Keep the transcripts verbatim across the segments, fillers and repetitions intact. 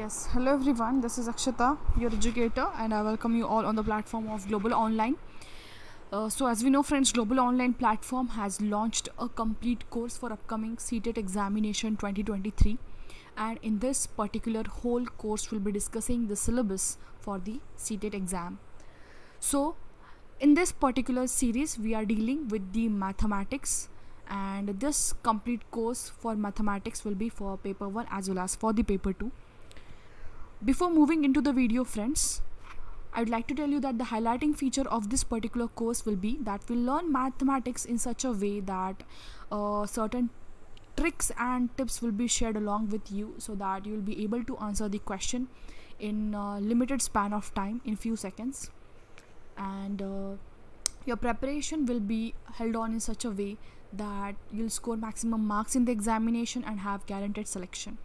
Yes, hello everyone, this is Akshita, your educator, and I welcome you all on the platform of Global Online. Uh, so as we know friends, Global Online platform has launched a complete course for upcoming C T E T examination twenty twenty-three, and in this particular whole course we'll be discussing the syllabus for the C T E T exam. So in this particular series we are dealing with the mathematics, and this complete course for mathematics will be for paper one as well as for the paper two. Before moving into the video friends, I would like to tell you that the highlighting feature of this particular course will be that we learn mathematics in such a way that uh, certain tricks and tips will be shared along with you, so that you will be able to answer the question in a limited span of time, in few seconds, and uh, your preparation will be held on in such a way that you'll score maximum marks in the examination and have guaranteed selection.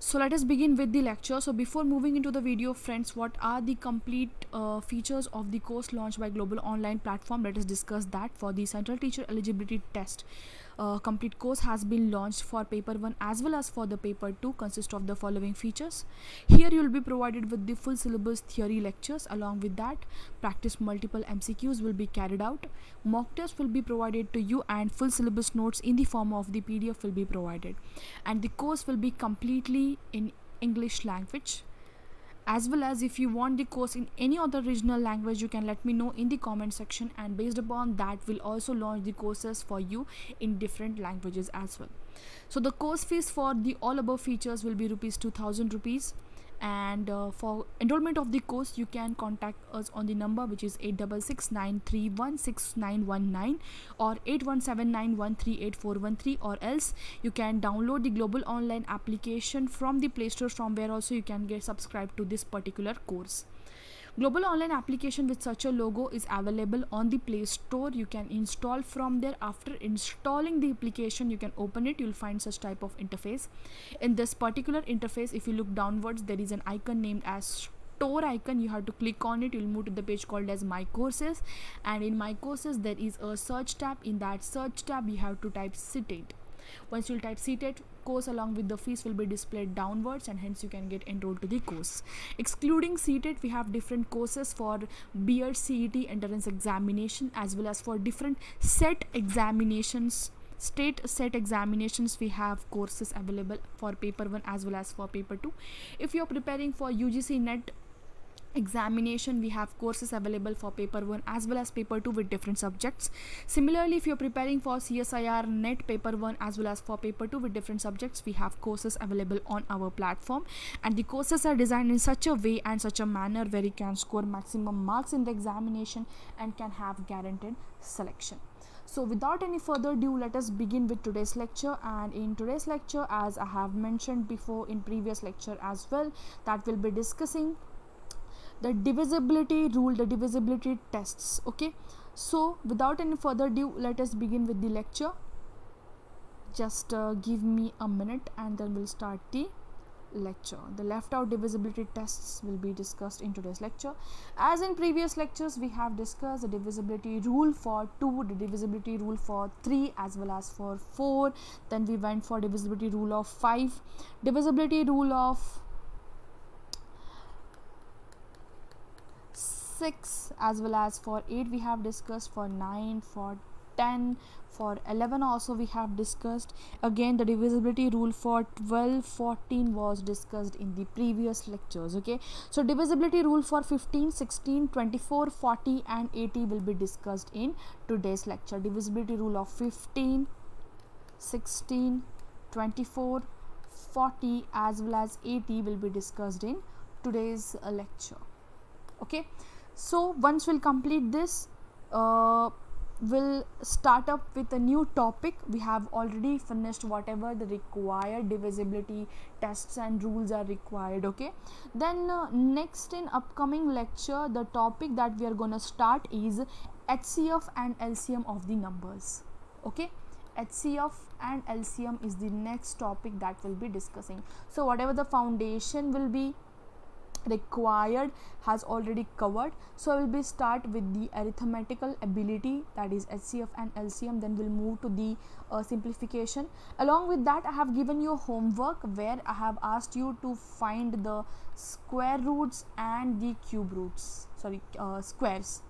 So let us begin with the lecture. So before moving into the video friends, what are the complete uh, features of the course launched by Global Online platform? Let us discuss that. For the central teacher eligibility test, uh, complete course has been launched for paper one as well as for the paper two, consists of the following features. Here you will be provided with the full syllabus theory lectures. Along with that, practice multiple M C Qs will be carried out, mock tests will be provided to you, and full syllabus notes in the form of the P D F will be provided, and the course will be completely in English language. As well as if you want the course in any other regional language, you can let me know in the comment section, and based upon that we'll also launch the courses for you in different languages as well. So the course fees for the all above features will be rupees two thousand rupees, and uh, for enrollment of the course you can contact us on the number which is eight six six, nine three one, six nine one nine or eight one seven nine one three eight four one three, or else you can download the Global Online application from the Play Store, from where also you can get subscribed to this particular course. Global Online application with such a logo is available on the Play Store. You can install from there. After installing the application, you can open it. You'll find such type of interface. In this particular interface, if you look downwards, there is an icon named as Store icon. You have to click on it. You'll move to the page called as My Courses, and in My Courses there is a search tab. In that search tab you have to type C T E T. Once you type C T E T, course along with the fees will be displayed downwards, and hence you can get enrolled to the course. Excluding C T E T, we have different courses for B.Ed, C E T entrance examination, as well as for different set examinations, state set examinations. We have courses available for paper one as well as for paper two. If you are preparing for U G C net examination, we have courses available for paper one as well as paper two with different subjects. Similarly, if you're preparing for C S I R net paper one as well as for paper two with different subjects, we have courses available on our platform, and the courses are designed in such a way and such a manner where you can score maximum marks in the examination and can have guaranteed selection. So without any further ado, let us begin with today's lecture. And in today's lecture, as I have mentioned before in previous lecture as well, that we'll be discussing the divisibility rule, the divisibility tests. Okay, so without any further ado, let us begin with the lecture. Just uh, give me a minute and then we'll start the lecture. The left out divisibility tests will be discussed in today's lecture. As in previous lectures, we have discussed the divisibility rule for two, the divisibility rule for three as well as for four. Then we went for divisibility rule of five, divisibility rule of six as well as for eight. We have discussed for nine, for ten, for eleven also we have discussed. Again the divisibility rule for twelve, fourteen was discussed in the previous lectures. Okay, so divisibility rule for fifteen, sixteen, twenty-four, forty and eighty will be discussed in today's lecture. Divisibility rule of fifteen, sixteen, twenty-four, forty as well as eighty will be discussed in today's uh, lecture. Okay, so once we'll complete this, uh, we'll start up with a new topic. We have already finished whatever the required divisibility tests and rules are required. Okay, then uh, next in upcoming lecture, the topic that we are gonna start is H C F and L C M of the numbers. Okay, H C F and L C M is the next topic that we'll be discussing. So whatever the foundation will be, required has already covered. So I will be start with the arithmetical ability, that is H C F and L C M, then we'll move to the uh, simplification. Along with that, I have given you homework where I have asked you to find the square roots and the cube roots, sorry uh, squares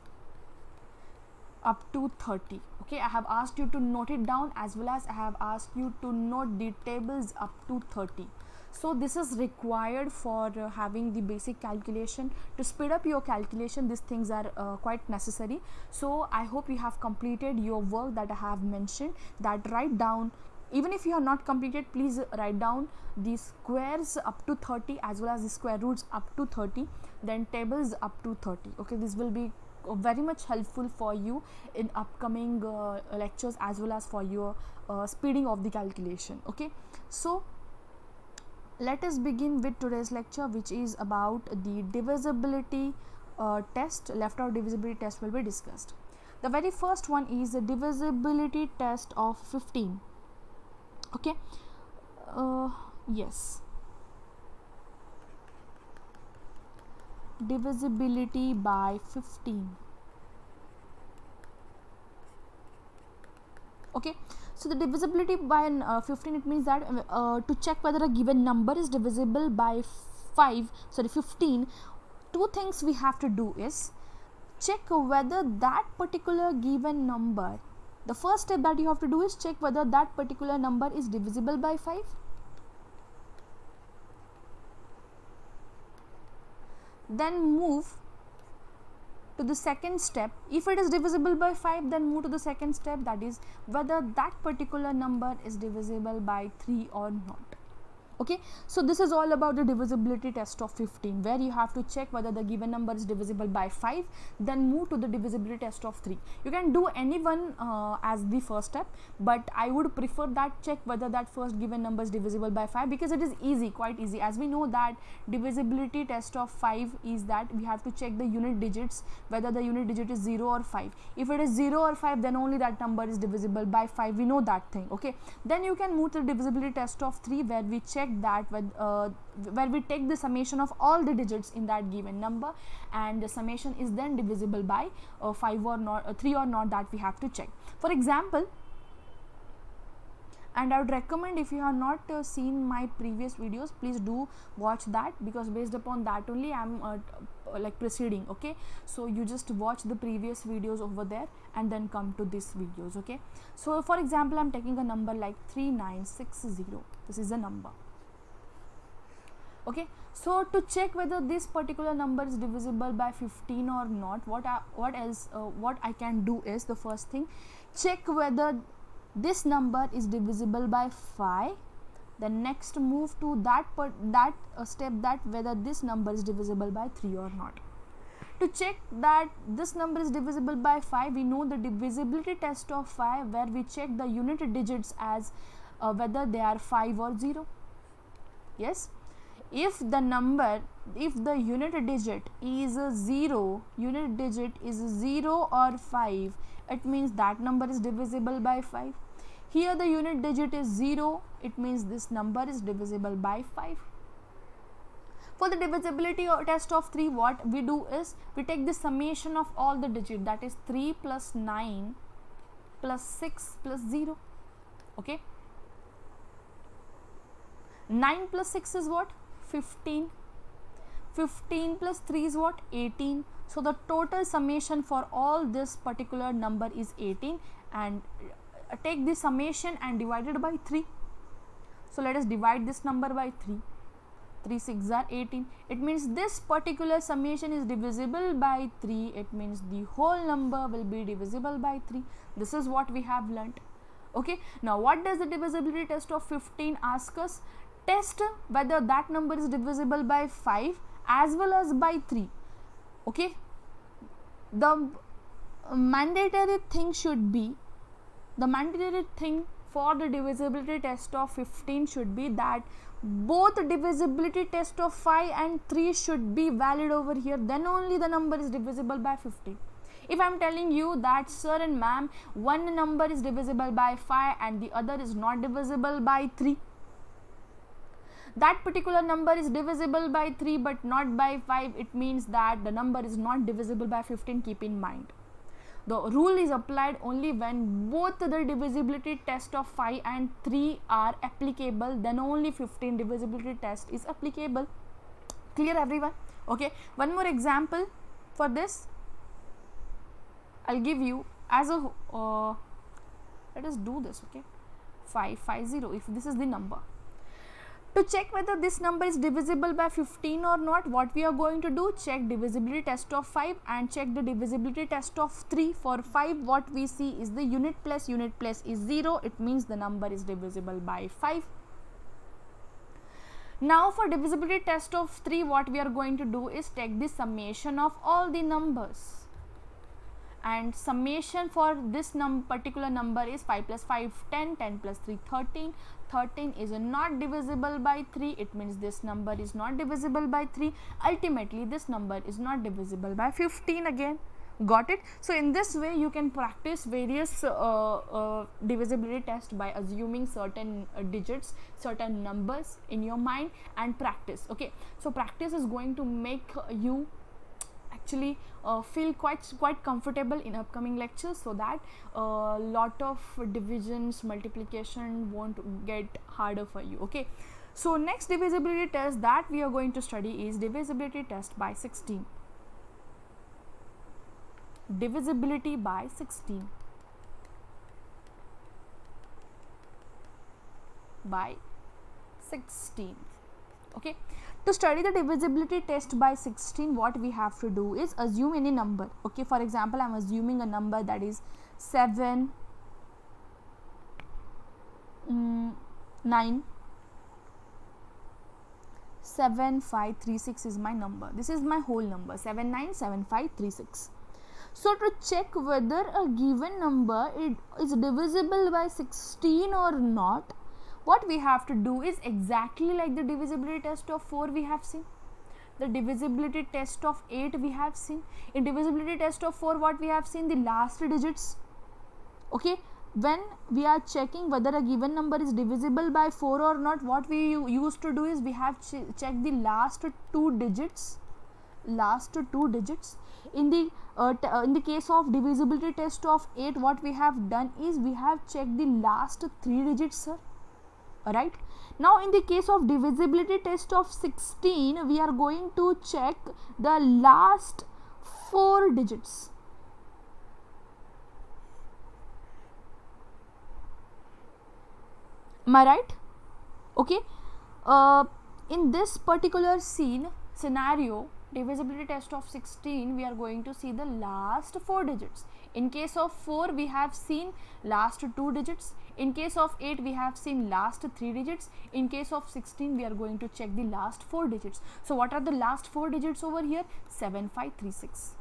up to thirty. Okay, I have asked you to note it down, as well as I have asked you to note the tables up to thirty. So this is required for uh, having the basic calculation. To speed up your calculation, these things are uh, quite necessary. So I hope you have completed your work that I have mentioned, that write down. Even if you have not completed, please write down the squares up to thirty, as well as the square roots up to thirty, then tables up to thirty. Okay, this will be very much helpful for you in upcoming uh, lectures, as well as for your uh, speeding of the calculation. Okay, so let us begin with today's lecture, which is about the divisibility uh, test. Left out divisibility test will be discussed. The very first one is the divisibility test of fifteen. Okay, uh, yes, divisibility by fifteen. Okay, so the divisibility by uh, fifteen, it means that uh, to check whether a given number is divisible by five sorry fifteen, two things we have to do is check whether that particular given number, the first step that you have to do is check whether that particular number is divisible by five. Then move to the second step. If it is divisible by five, then move to the second step, that is whether that particular number is divisible by three or not. Okay, so this is all about the divisibility test of fifteen, where you have to check whether the given number is divisible by five, then move to the divisibility test of three. You can do any one uh, as the first step, but I would prefer that check whether that first given number is divisible by five, because it is easy, quite easy, as we know that divisibility test of five is that we have to check the unit digits, whether the unit digit is zero or five. If it is zero or five, then only that number is divisible by five, we know that thing. Okay, then you can move to the divisibility test of three, where we check that with, uh, where we take the summation of all the digits in that given number, and the summation is then divisible by uh, five or not, uh, three or not, that we have to check. For example, and I would recommend, if you have not uh, seen my previous videos, please do watch that, because based upon that only I am uh, like proceeding. Okay, so you just watch the previous videos over there and then come to these videos. Okay, so for example, I am taking a number like three nine six zero, this is a number. Okay, so to check whether this particular number is divisible by fifteen or not, what I, what else uh, what I can do is, the first thing, check whether this number is divisible by five, then next move to that per, that uh, step, that whether this number is divisible by three or not. To check that this number is divisible by five, we know the divisibility test of five, where we check the unit digits as uh, whether they are five or zero. Yes, if the number, if the unit digit is a zero, unit digit is zero or five, it means that number is divisible by five. Here the unit digit is zero, it means this number is divisible by five. For the divisibility test of three, what we do is, we take the summation of all the digits, that is three plus nine plus six plus zero. Okay, nine plus six is what? fifteen. fifteen plus three is what? eighteen. So the total summation for all this particular number is eighteen, and take the summation and divide it by three. So let us divide this number by three. three sixes are eighteen. It means this particular summation is divisible by three. It means the whole number will be divisible by three. This is what we have learnt. Okay, now what does the divisibility test of fifteen ask us? Test whether that number is divisible by five as well as by three. Okay, the mandatory thing should be, the mandatory thing for the divisibility test of fifteen should be that both divisibility test of five and three should be valid over here, then only the number is divisible by fifteen. If I am telling you that, sir and ma'am, one number is divisible by five and the other is not divisible by three, that particular number is divisible by three but not by five, it means that the number is not divisible by fifteen. Keep in mind, the rule is applied only when both the divisibility test of five and three are applicable, then only fifteen divisibility test is applicable. Clear everyone? Okay, one more example for this I'll give you as a uh, let us do this. Okay, five five zero, if this is the number, to check whether this number is divisible by fifteen or not, what we are going to do, check divisibility test of five and check the divisibility test of three. For five, what we see is the unit place, unit place is zero, it means the number is divisible by five. Now for divisibility test of three, what we are going to do is take the summation of all the numbers, and summation for this num particular number is five plus five ten, ten plus three thirteen, thirteen is not divisible by three, it means this number is not divisible by three. Ultimately this number is not divisible by fifteen again. Got it? So in this way you can practice various uh, uh, divisibility test by assuming certain uh, digits, certain numbers in your mind and practice. Okay, so practice is going to make you actually uh, feel quite quite comfortable in upcoming lectures, so that a uh, lot of divisions, multiplication won't get harder for you. Okay, so next divisibility test that we are going to study is divisibility test by sixteen. Divisibility by sixteen, by sixteen. Okay, to study the divisibility test by sixteen, what we have to do is assume any number. Okay, for example, I am assuming a number that is seven, mm, nine, seven, five, three, six is my number. This is my whole number, seven, nine, seven, five, three, six. So to check whether a given number it is divisible by sixteen or not, what we have to do is exactly like the divisibility test of four we have seen, the divisibility test of eight we have seen. In divisibility test of four, what we have seen, the last digits. Okay, when we are checking whether a given number is divisible by four or not, what we used to do is we have ch checked the last two digits, last two digits. In the uh, uh, in the case of divisibility test of eight, what we have done is we have checked the last three digits, sir. Alright. Now in the case of divisibility test of sixteen, we are going to check the last four digits. Am I right? Okay. Uh, in this particular scene scenario, divisibility test of sixteen, we are going to see the last four digits. In case of four, we have seen last two digits. In case of eight, we have seen last three digits. In case of sixteen, we are going to check the last four digits. So what are the last four digits over here? seven five three six.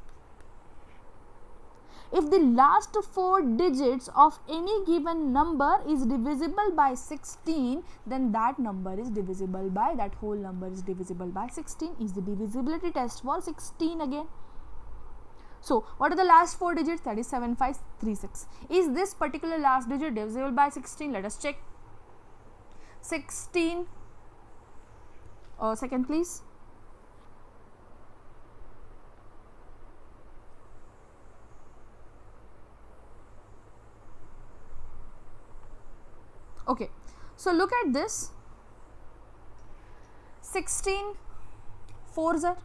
If the last four digits of any given number is divisible by sixteen, then that number is divisible by, that whole number is divisible by sixteen, is the divisibility test for sixteen again. So what are the last four digits? That is seven five three six. Is this particular last digit divisible by sixteen? Let us check. sixteen, uh, second please. Okay, so look at this, sixteen, fours are,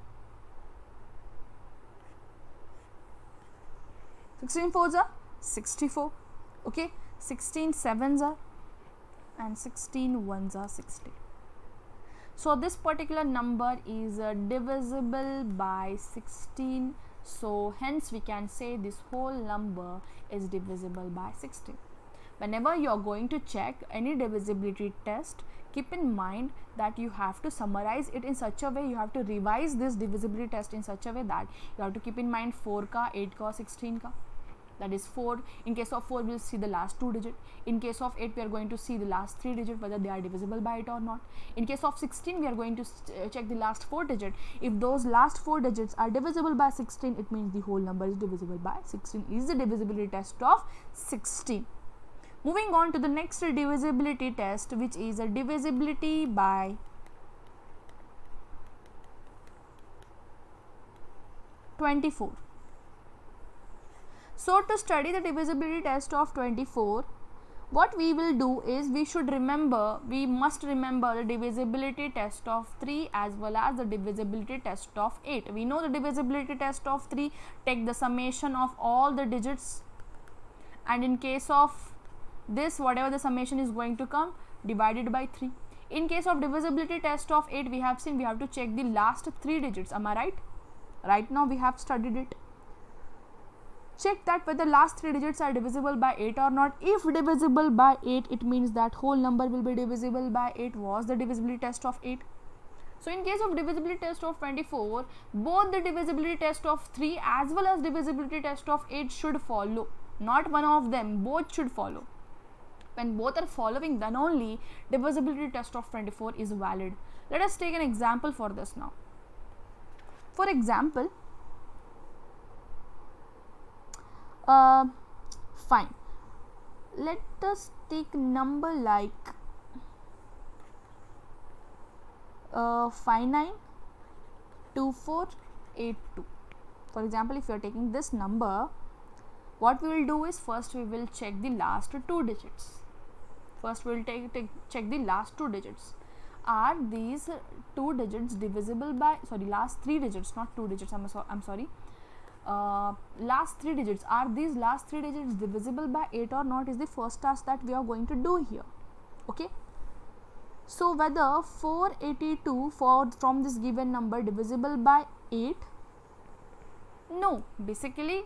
sixteen fours are sixty-four, okay, sixteen sevens are, and sixteen ones are sixty. So this particular number is uh, divisible by sixteen, so hence we can say this whole number is divisible by sixteen. Whenever you are going to check any divisibility test, keep in mind that you have to summarize it in such a way, you have to revise this divisibility test in such a way that you have to keep in mind four ka, eight ka, sixteen ka, that is four. In case of four, we will see the last two digit. In case of eight, we are going to see the last three digit, whether they are divisible by it or not. In case of sixteen, we are going to check the last four digit. If those last four digits are divisible by sixteen, it means the whole number is divisible by sixteen. Is the divisibility test of sixteen. Moving on to the next divisibility test, which is a divisibility by twenty-four. So to study the divisibility test of twenty-four, what we will do is we should remember, we must remember the divisibility test of three as well as the divisibility test of eight. We know the divisibility test of three, take the summation of all the digits, and in case of this, whatever the summation is going to come, divided by three. In case of divisibility test of eight, we have seen we have to check the last three digits, am I right? Right now we have studied it. Check that whether last three digits are divisible by eight or not. If divisible by eight, it means that whole number will be divisible by eight, was the divisibility test of eight. So in case of divisibility test of twenty-four, both the divisibility test of three as well as divisibility test of eight should follow. Not one of them, both should follow. When both are following, then only divisibility test of twenty-four is valid. Let us take an example for this now. For example, Uh, fine, let us take number like uh, five nine two four eight two. For example, if you are taking this number, what we will do is first we will check the last two digits. First we will take, take check the last two digits. Are these two digits divisible by, sorry, last three digits, not two digits, I'm, so, I'm sorry. Uh, last three digits, are these last three digits divisible by eight or not is the first task that we are going to do here. Okay, so whether four eighty-two for from this given number divisible by eight? No, basically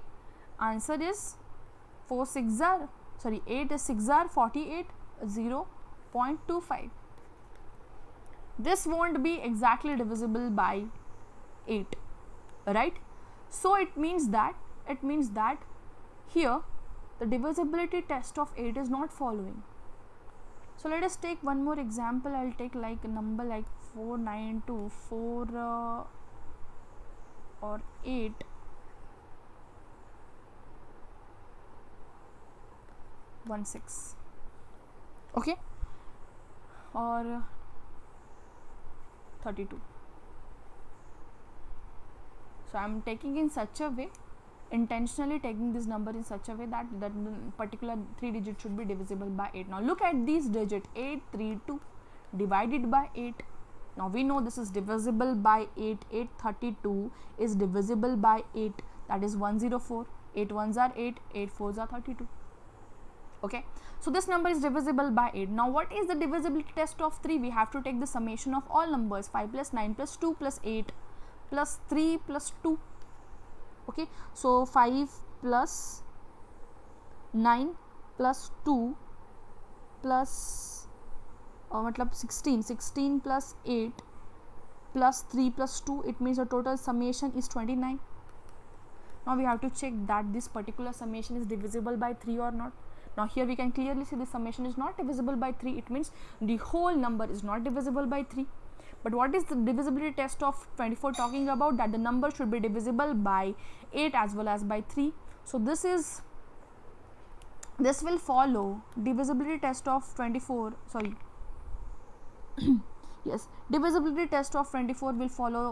answer is four sixes are sorry eight is sixes are forty-eight, zero point two five. This won't be exactly divisible by eight, right? So it means that, it means that here the divisibility test of eight is not following. So let us take one more example. I will take like a number like four nine two four uh, or eight. one six. Okay. Or uh, thirty-two. So I am taking in such a way, intentionally taking this number in such a way that that particular three digit should be divisible by eight. Now look at these digit eight three two divided by eight. Now we know this is divisible by eight. eight thirty-two is divisible by eight. That is one hundred four. eight ones are eight. eight fours are thirty-two. Okay. So this number is divisible by eight. Now what is the divisibility test of three? We have to take the summation of all numbers. five plus nine plus two plus eight. Plus three plus two. Okay, so five plus nine plus two plus uh, sixteen. sixteen plus eight plus three plus two. It means the total summation is twenty-nine. Now we have to check that this particular summation is divisible by three or not. Now here we can clearly see the summation is not divisible by three. It means the whole number is not divisible by three. But what is the divisibility test of twenty-four talking about? That the number should be divisible by eight as well as by three. So this is, this will follow divisibility test of twenty-four, sorry, yes, divisibility test of twenty-four will follow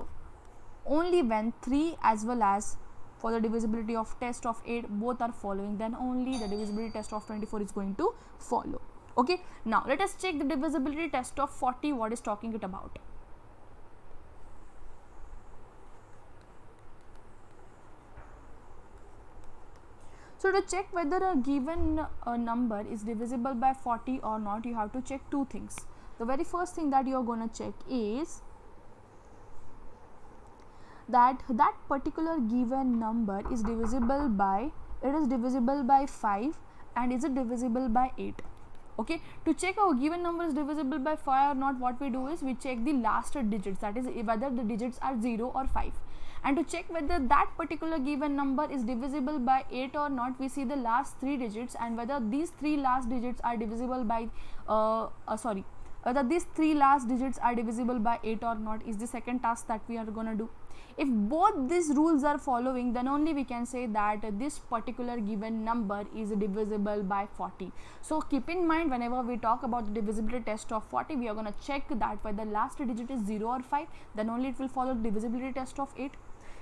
only when three as well as for the divisibility of test of eight both are following, then only the divisibility test of twenty-four is going to follow. Okay, now let us check the divisibility test of forty, what is talking it about. So to check whether a given uh, number is divisible by forty or not, you have to check two things. The very first thing that you are going to check is that that particular given number is divisible by, it is divisible by five and is it divisible by eight. Okay, to check our given number is divisible by five or not, what we do is we check the last digits, that is whether the digits are zero or five. And to check whether that particular given number is divisible by eight or not, we see the last three digits and whether these three last digits are divisible by uh, uh, sorry whether these three last digits are divisible by eight or not is the second task that we are gonna do. If both these rules are following, then only we can say that this particular given number is divisible by forty. So keep in mind, whenever we talk about the divisibility test of forty, we are gonna check that whether last digit is zero or five, then only it will follow divisibility test of eight.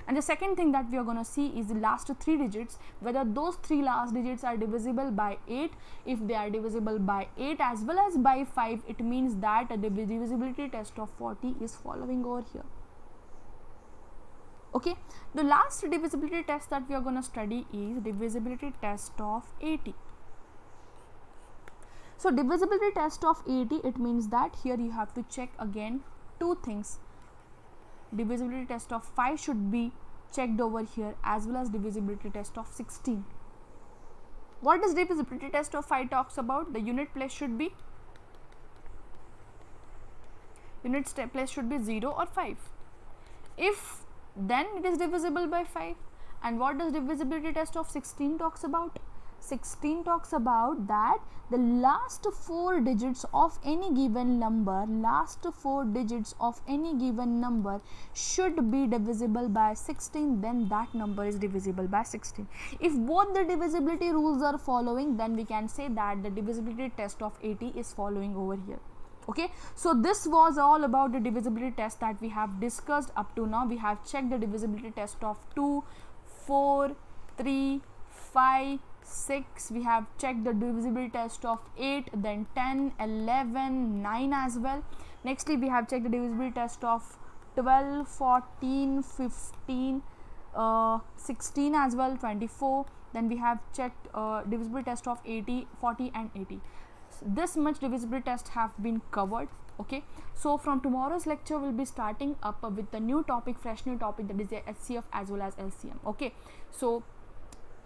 And the second thing that we are going to see is the last three digits, whether those three last digits are divisible by eight. If they are divisible by eight as well as by five, it means that the divisibility test of forty is following over here. Okay, the last divisibility test that we are going to study is divisibility test of eighty. So divisibility test of eighty, it means that here you have to check again two things. Divisibility test of five should be checked over here, as well as divisibility test of sixteen. What does divisibility test of five talks about? The unit place should be unit place should be zero or five. If then it is divisible by five. And what does divisibility test of sixteen talks about? sixteen talks about that the last four digits of any given number, last four digits of any given number should be divisible by sixteen, then that number is divisible by sixteen. If both the divisibility rules are following, then we can say that the divisibility test of eighty is following over here. Okay, so this was all about the divisibility test that we have discussed up to now. We have checked the divisibility test of two, four, three, five, six. We have checked the divisibility test of eight, then ten, eleven, nine as well. Nextly, we have checked the divisibility test of twelve, fourteen, fifteen, uh, sixteen as well, twenty-four. Then we have checked uh, divisibility test of eighty, forty and eighty. This much divisibility tests have been covered. Okay, so from tomorrow's lecture we'll be starting up with the new topic, fresh new topic, that is the H C F as well as L C M. Okay, so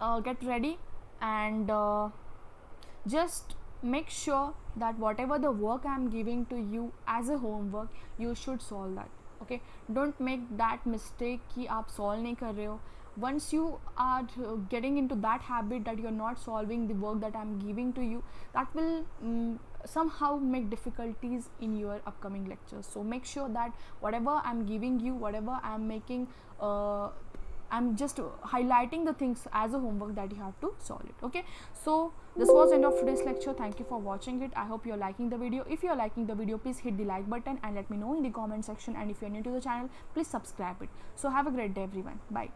uh, get ready and uh, just make sure that whatever the work I'm giving to you as a homework, you should solve that. Okay, don't make that mistake ki aap solve nahi kar rahe ho. Once you are getting into that habit that you're not solving the work that I'm giving to you, that will um, somehow make difficulties in your upcoming lectures. So make sure that whatever I'm giving you, whatever I'm making, uh, I'm just highlighting the things as a homework that you have to solve it. Okay, so this was the end of today's lecture. Thank you for watching it. I hope you're liking the video. If you're liking the video, please hit the like button and let me know in the comment section. And if you're new to the channel, please subscribe it. So have a great day everyone. Bye.